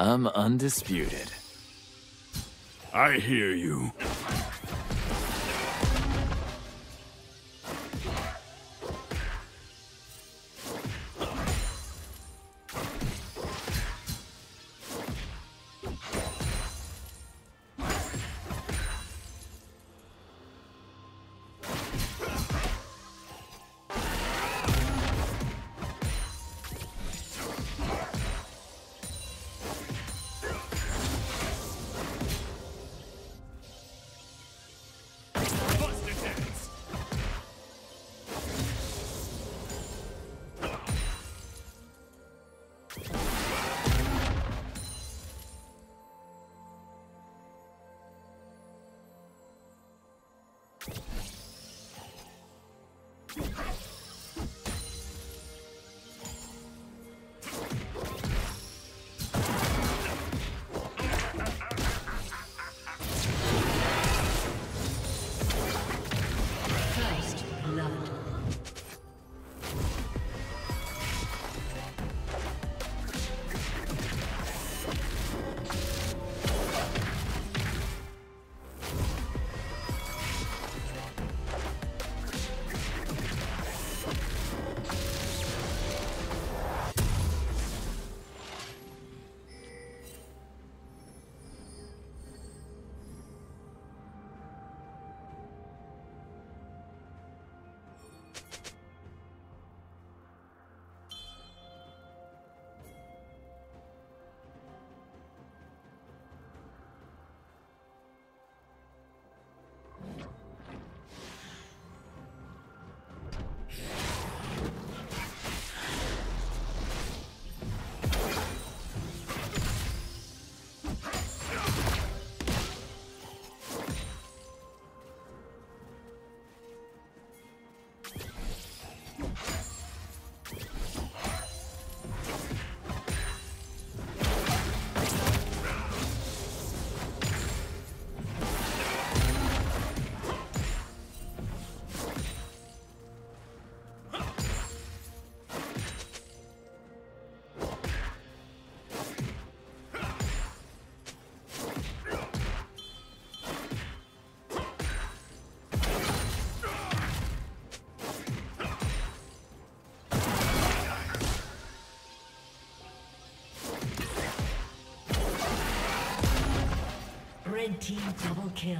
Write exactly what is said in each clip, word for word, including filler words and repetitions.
I'm undisputed. I hear you. Red team double kill.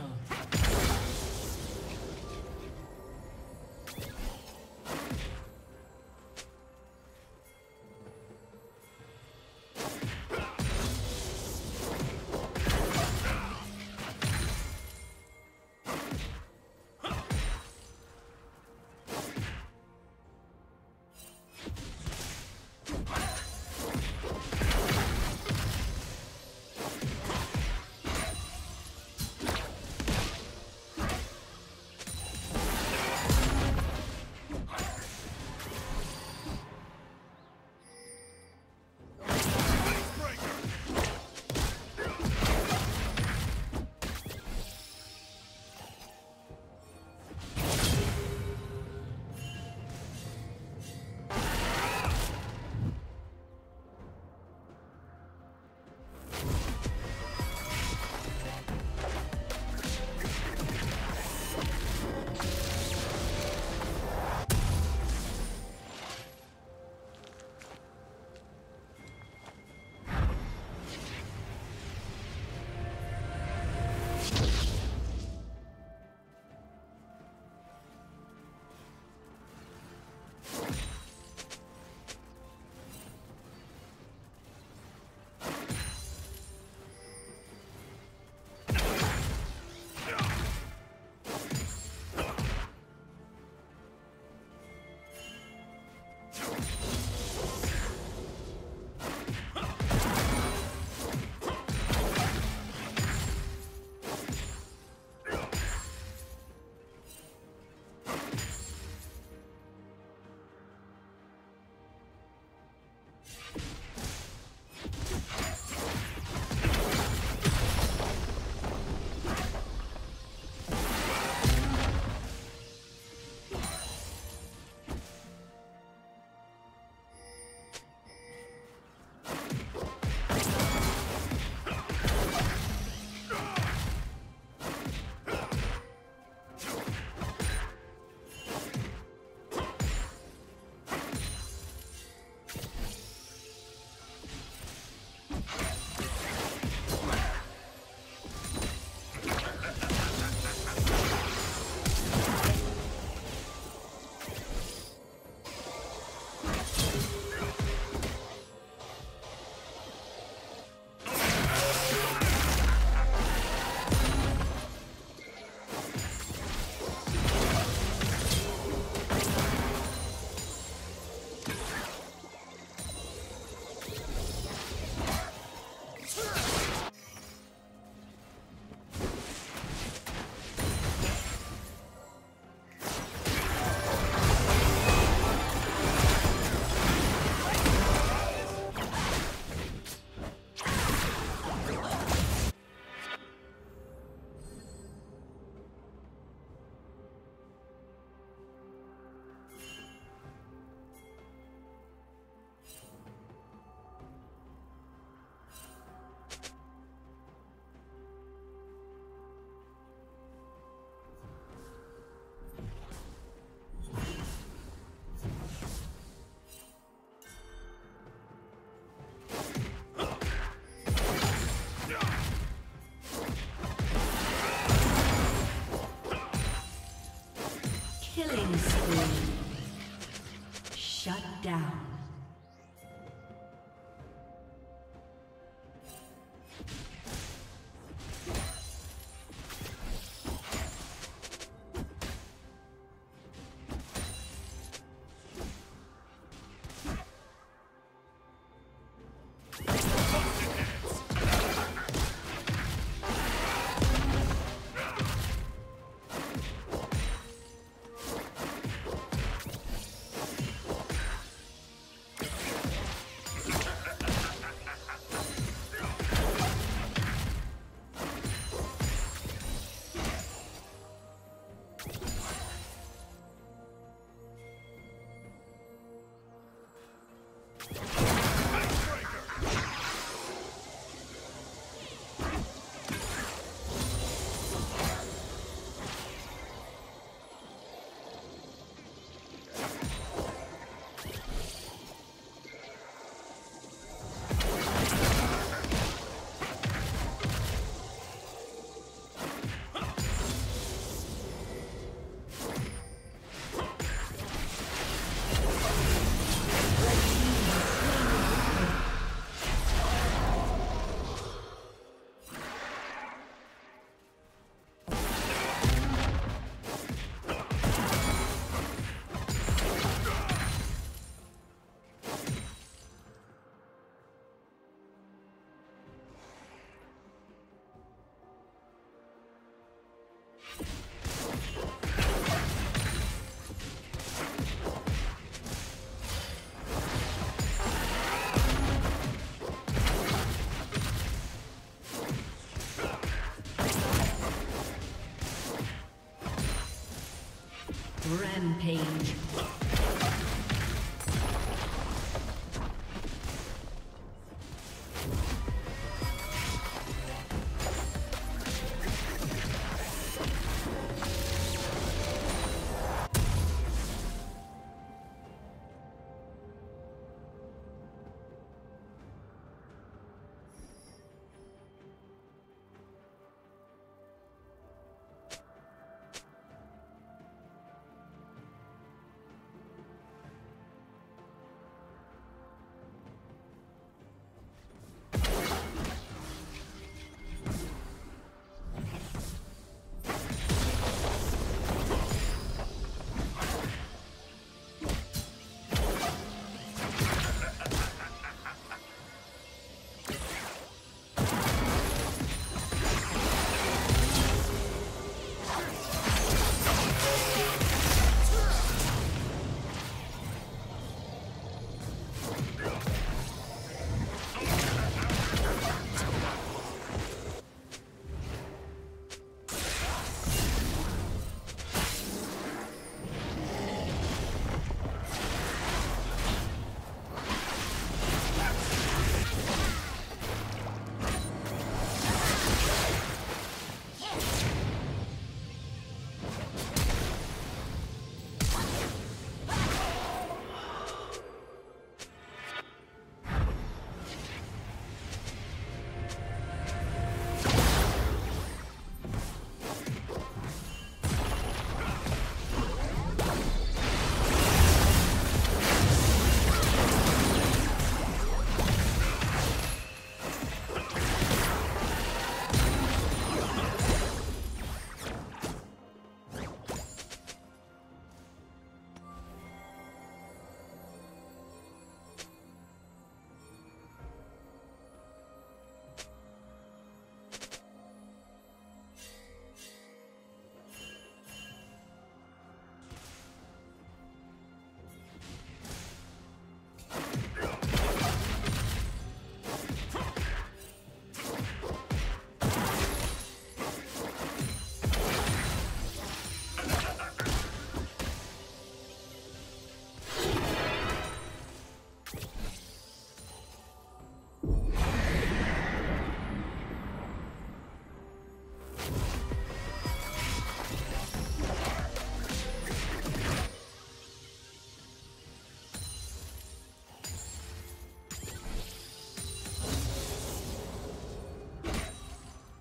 Rampage.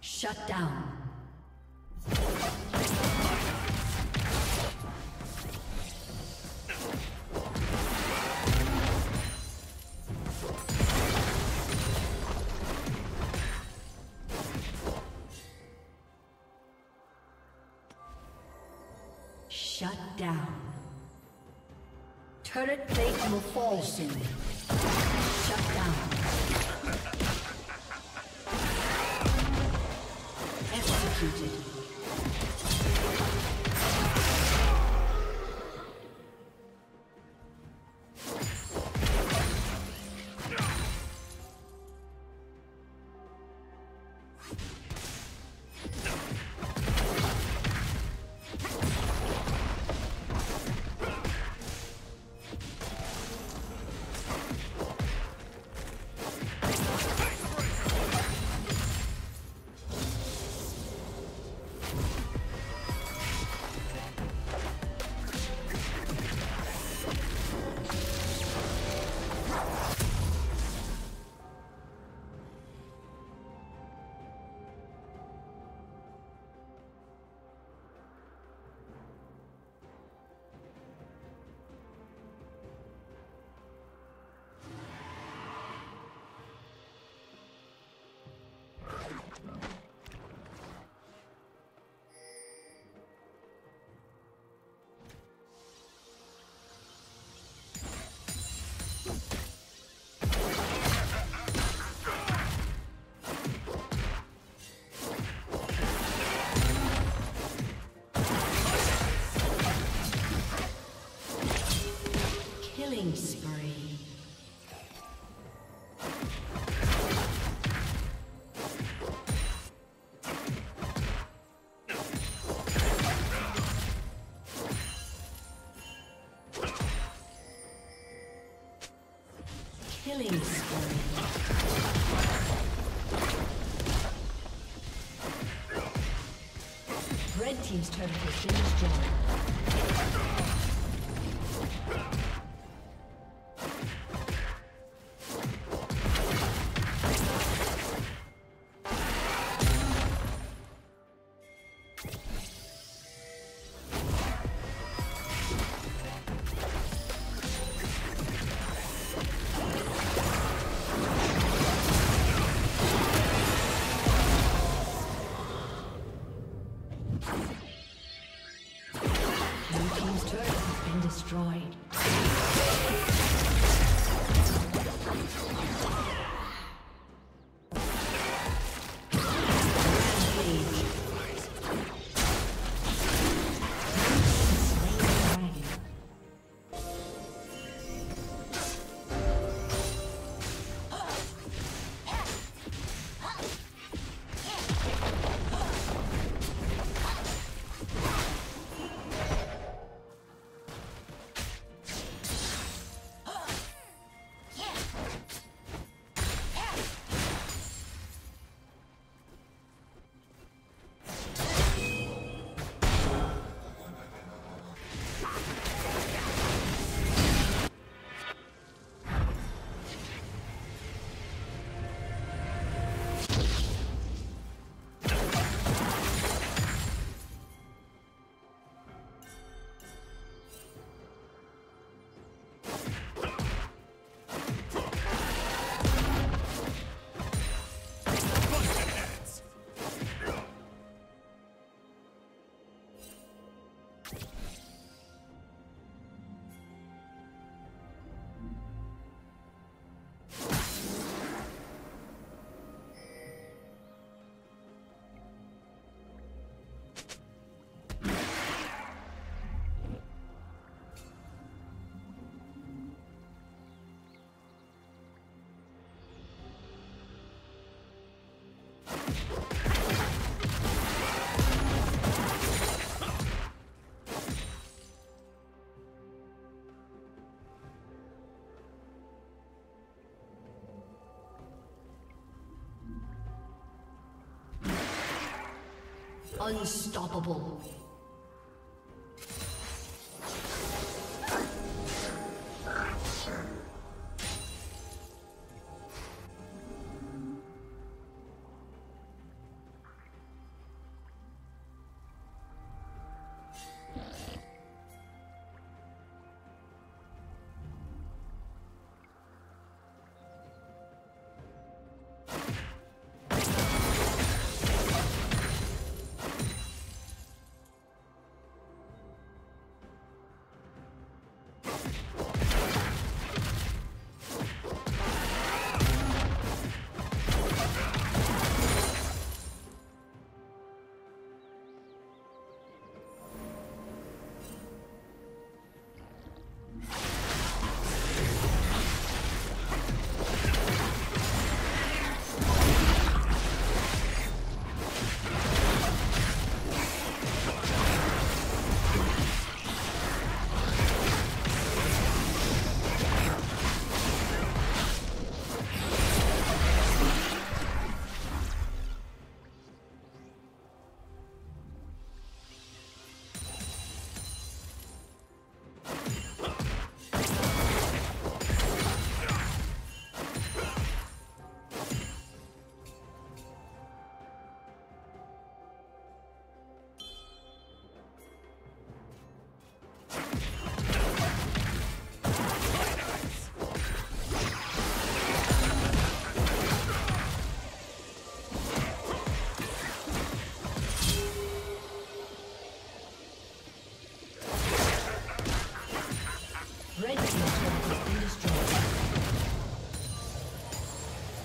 Shut down. Shut down. Turret plate will fall soon. Shut down. Executed. Killing spree. Red team's turret has been destroyed. Unstoppable.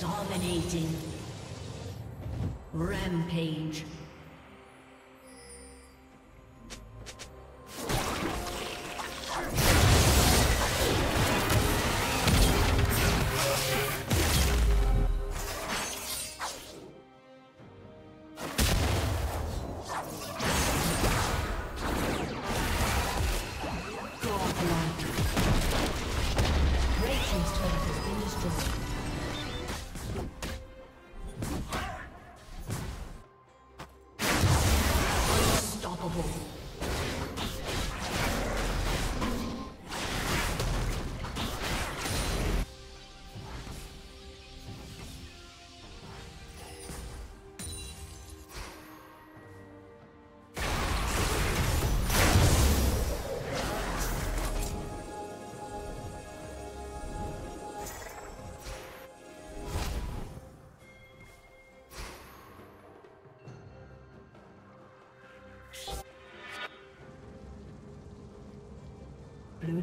Dominating. Rampage. God, God. Rachel's turret has been destroyed.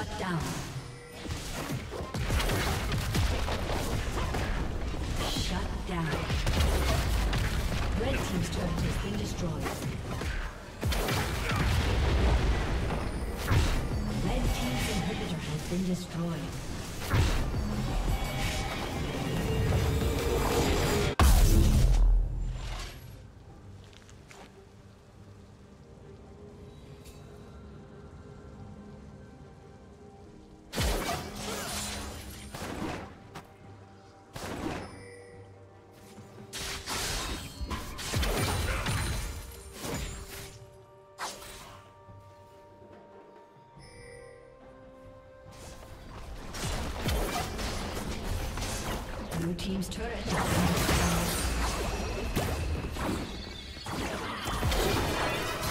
Shut down. Shut down. Red team's turret has been destroyed. Red team's inhibitor has been destroyed. Blue team's turret has been destroyed.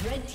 Red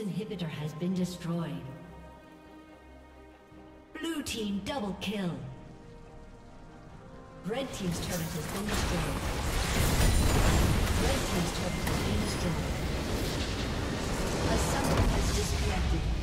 Inhibitor has been destroyed. Blue team double kill. Red team's turret has been destroyed. Red team's turret has been destroyed. A summoner has disconnected.